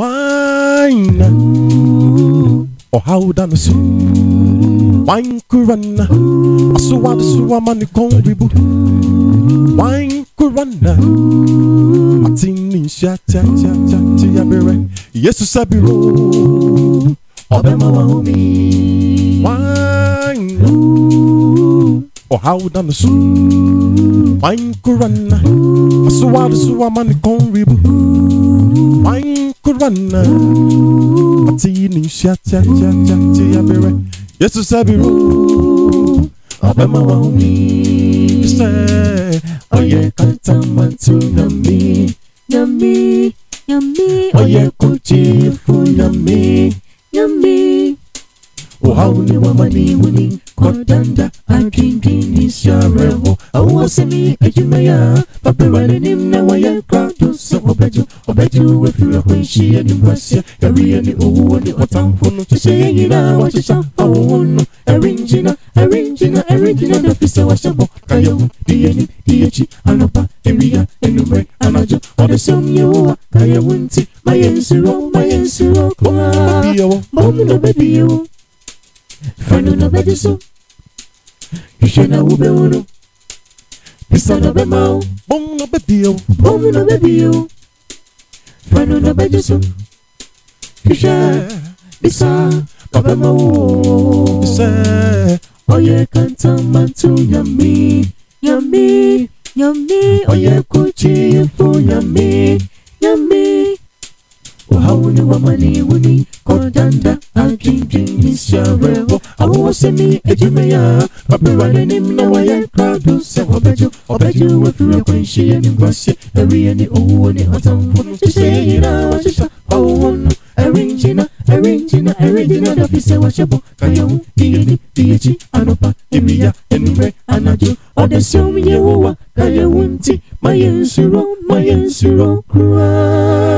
wine or how done so wine kurana asuwa suwamani kongibu wine kurana atini shata shata ya bere yesu sabiro obe mama homi wine or how done so wine kurana asuwa suwamani kongibu wine could run a teeny shat shat shat shat shat yes to sabiru abema wami say oye kantama tsunami yami yami oye kuchifu yami yami oh how ni wamani wini kodanda adindini shareho awasemi ejumaya papewale nimna waya Obeju, obeju, if you are when she and Russia, Korea, the old, the Otamphone, to say, you know, what you shall, oh, no, Arringina, Arringina, Arringina, the Fissa, Washabo, Kayo, Diani, Diachi, Anapa, Emia, Enumer, Anajo, or the sum you are, Kaya Winty, my answer, oh, Mamma, no baby, you. Friend, no baby, so. You should not be one. Pisa no bemo, bom no bebio, bom no bebio. Frano no bejusu, kisha, bisa, no bemo, bisa. Oye kanta mantu yami, yami, yami. Oye kuchi fu yami, yami. Uhawuni wamani wuni, kodanda, ajinjin nishareho. Awosemi ejumeya, papirale nimna waya kradu se obeju, obeju wafira kwenshi ya nimbashi. Eri ya ni uhu ni atamfunu, chishina wa chisha hawonu. Erinjina, erinjina, erinjina, dafise wa shabu. Kayawu, diyeni, diyechi, anopa, imiya, enumre, anaju. Odesyomi yewowa, kayawunti, mayensuro, mayensuro, kuwa.